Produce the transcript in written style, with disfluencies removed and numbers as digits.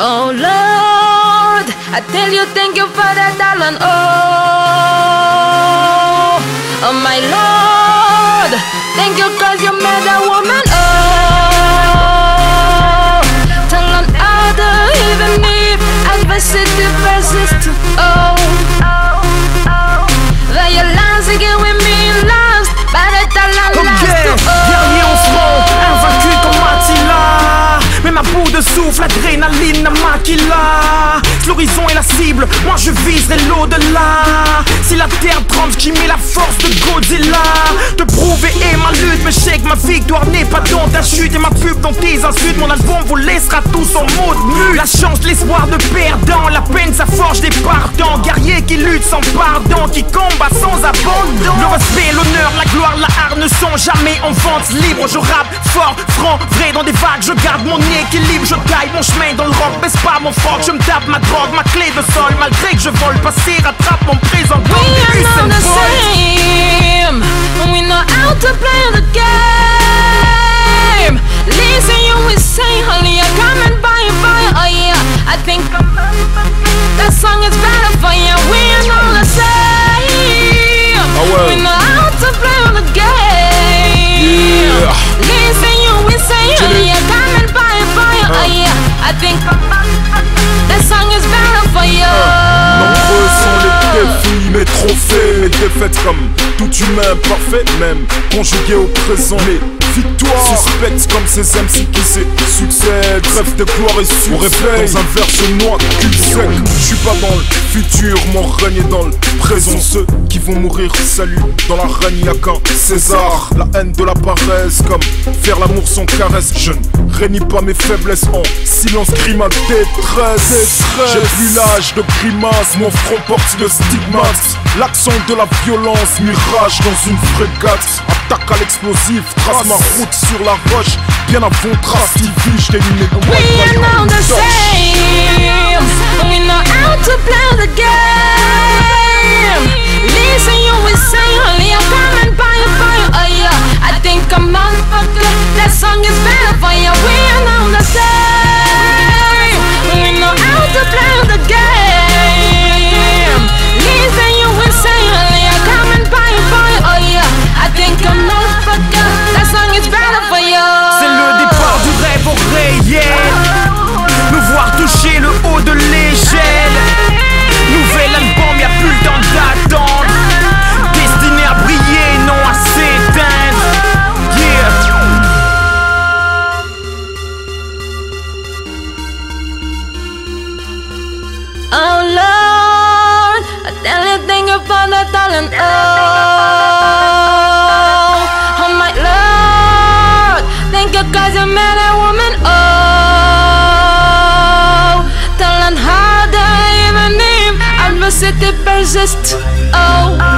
Oh Lord, I tell you thank you for that darling. Oh, oh my Lord, thank you cause you made a woman. Oh, tell on other even if adversity persists. Oh, oh, oh, that your lies again with me lost, but it's a lot last. Ma bout de souffle, l'adrénaline maquilla. L'horizon est la cible, moi je viserai l'au-delà. Si la terre tremble, qui met la force de Godzilla. Te prouver est ma lutte, mais je sais que ma victoire n'est pas dans ta chute. Et ma pub dans tes insultes, mon album vous laissera tous en mode mute. La chance, l'espoir de perdant, la peine ça forge des partants. Guerriers qui luttent sans pardon, qui combattent sans abandon. Le respect, l'honneur, la gloire, la harne ne sont jamais en vente libre. Je rappe fort, franc, vrai dans des vagues, je garde mon équilibre, je taille mon chemin dans le rock, baisse pas mon froc, je me tape ma drogue, ma clé de sol, malgré que je vole, passer, rattrape mon présent. We are not the same, we know how to play the game. Listen you will say, honey, I come and buy and buy, oh yeah, I think that song is better for you. We are not the same, we know how to play the game. Listen you will say, honey, I come and buy and buy, oh yeah, I think that song is better for you. Nombreux sont les défis, mes trophées, mes défaites comme tout humain parfait, même conjugué au présent. Les victoires suspectes comme ces MC qui se succèdent, rêve de gloire et succès. On réveille dans un verre chez moi, cul sec. Je suis pas dans le futur, mon règne est dans le présent. Ceux qui vont mourir, salut dans la reine, y'a qu'un César. La haine de la paresse, comme faire l'amour sans caresse. Je ne renie pas mes faiblesses en silence, crie ma détresse. J'ai plus l'âge de grimace, mon front porte le stigmate. L'accent de la violence, mirage dans une frégate. Attaque à l'explosif, trace ma route sur la roche. Bien avant trace, divise, je t'élimine mes droits. We are not the same, we know how to play the game. Listen you will say, only I come and buy a fire, oh yeah, I think I'm motherfucker, that song is better for you. We are not the same, we know how to play the game. Listen you will say, only I come and buy a fire, oh yeah, I think I'm motherfucker, that song is better for you. C'est le départ du rêve au réel, me voir toucher le haut de l'échelle. Nouvel album, y'a plus le temps d'attendre. Destiné à briller, non à s'éteindre. Yeah. Oh Lord, I tell you thank you for the talent. Oh, oh my Lord, thank you cause you made a woman. Oh, talent harder even if adversity persists. Oh.